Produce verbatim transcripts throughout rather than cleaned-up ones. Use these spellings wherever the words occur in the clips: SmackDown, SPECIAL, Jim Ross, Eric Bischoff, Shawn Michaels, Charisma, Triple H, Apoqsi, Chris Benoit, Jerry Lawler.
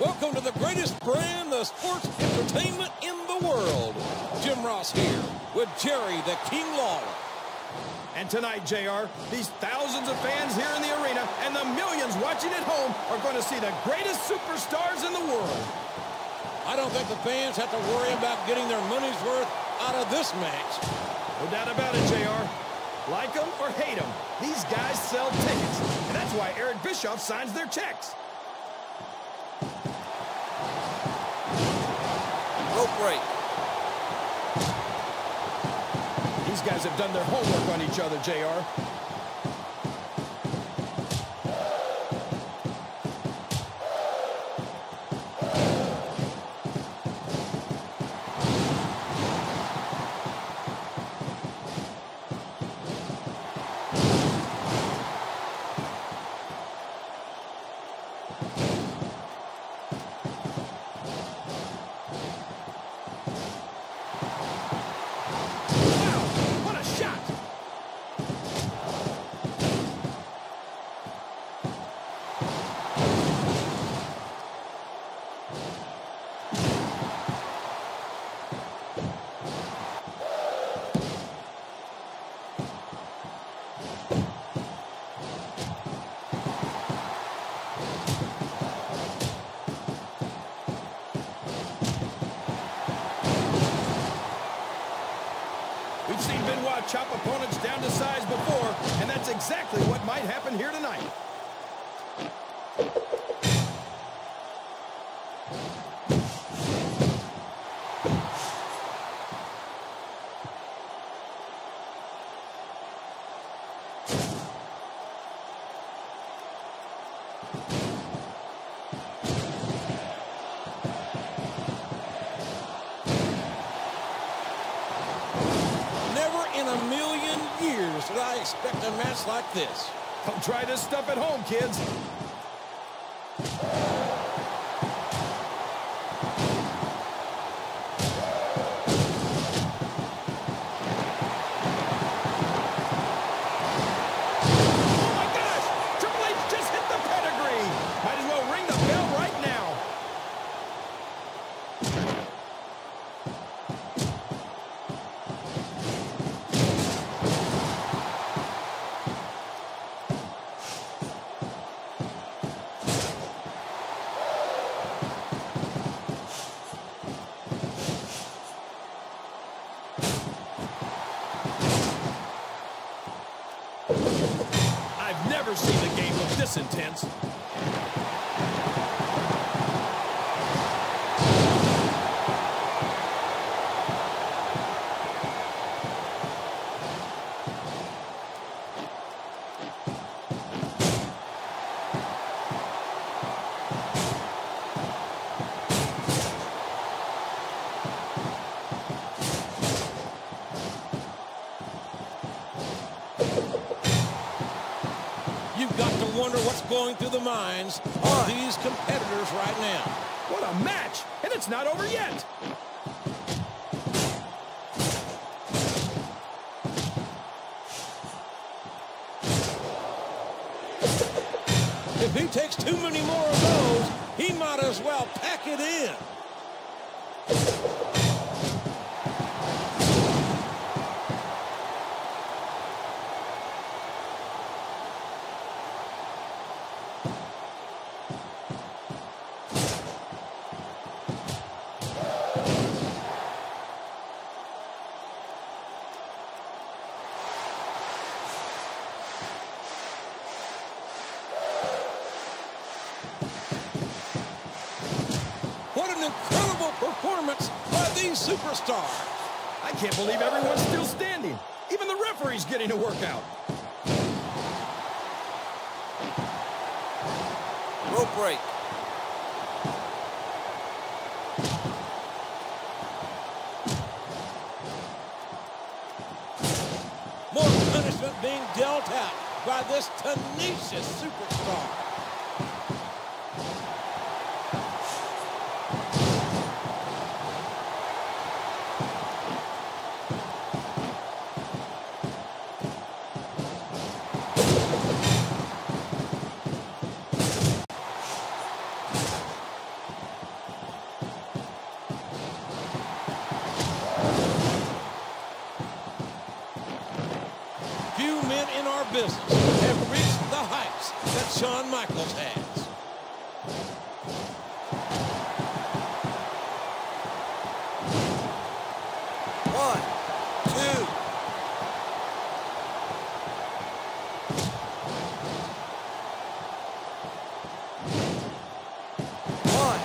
Welcome to the greatest brand of sports entertainment in the world. Jim Ross here with Jerry the King Lawler. And tonight, J R, these thousands of fans here in the arena and the millions watching at home are going to see the greatest superstars in the world. I don't think the fans have to worry about getting their money's worth out of this match. No doubt about it, J R. Like them or hate them, these guys sell tickets. And that's why Eric Bischoff signs their checks. Rope break. These guys have done their homework on each other, J R. We've seen Benoit chop opponents down to size before, and that's exactly what might happen here tonight. I expect a match like this. Don't try this stuff at home, kids. Oh my gosh! Triple H just hit the pedigree. Might as well ring the bell right now. I've never seen a game look this intense. You've got to wonder what's going through the minds of these competitors right now. What a match! And it's not over yet! If he takes too many more of those, he might as well pack it in. Incredible performance by these superstars. I can't believe everyone's still standing. Even the referee's getting a workout. Rope break. More punishment being dealt out by this tenacious superstar. Few men in our business have reached the heights that Shawn Michaels has. One, two. One.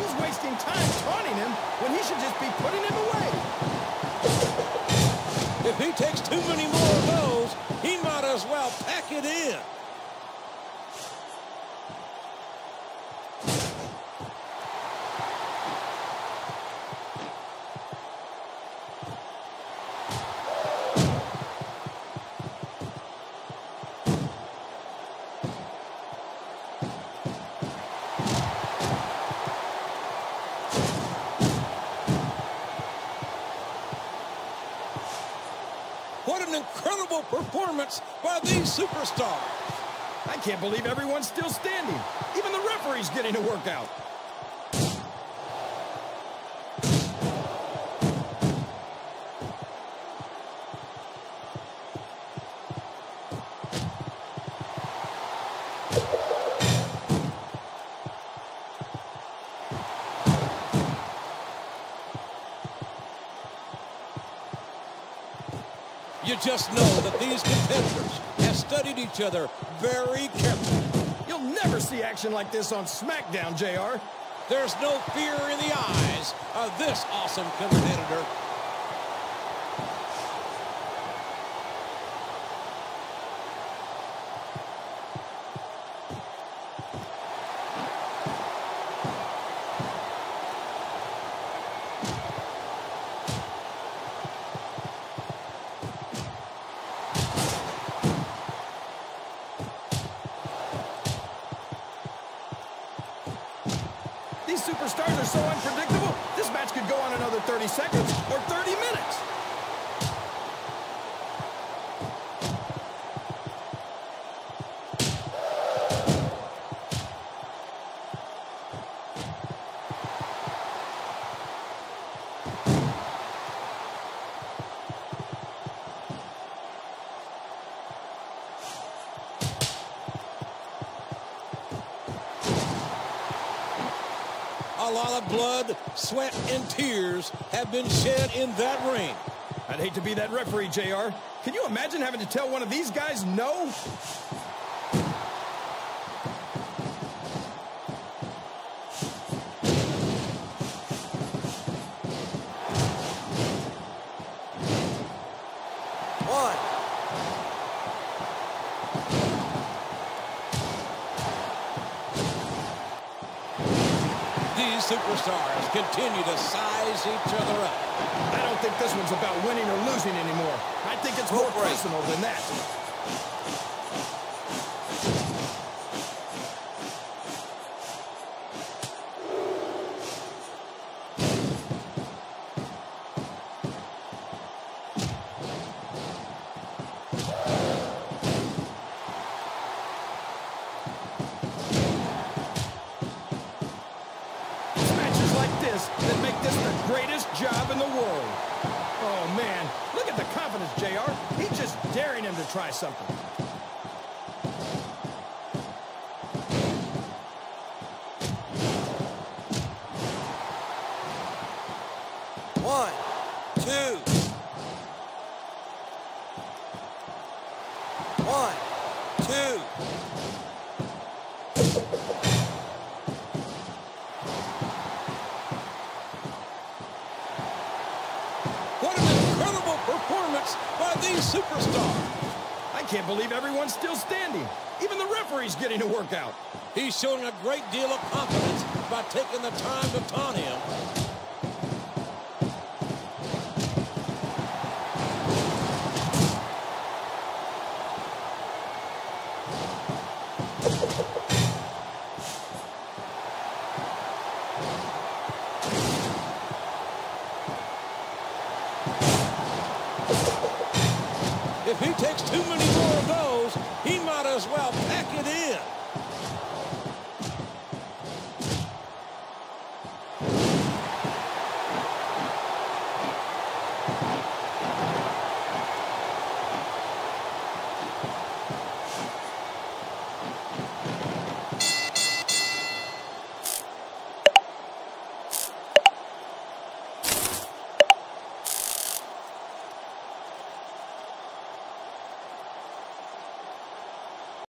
He's wasting time taunting him when he should just be putting him away. If he takes too many more of those, he might as well pack it in. Incredible performance by these superstars. I can't believe everyone's still standing. Even the referee's getting a workout. You just know that these competitors have studied each other very carefully. You'll never see action like this on SmackDown, J R. There's no fear in the eyes of this awesome competitor. Superstars are so unpredictable, this match could go on another thirty seconds or thirty minutes. A lot of blood, sweat, and tears have been shed in that ring. I'd hate to be that referee, J R. Can you imagine having to tell one of these guys no? Superstars continue to size each other up. I don't think this one's about winning or losing anymore. I think it's more personal than that. That make this the greatest job in the world. Oh, man. Look at the confidence, J R. He's just daring him to try something. One, two. One, two. By these superstars. I can't believe everyone's still standing. Even the referee's getting a workout. He's showing a great deal of confidence by taking the time to taunt him. If he takes too many more of those, he might as well pack it in.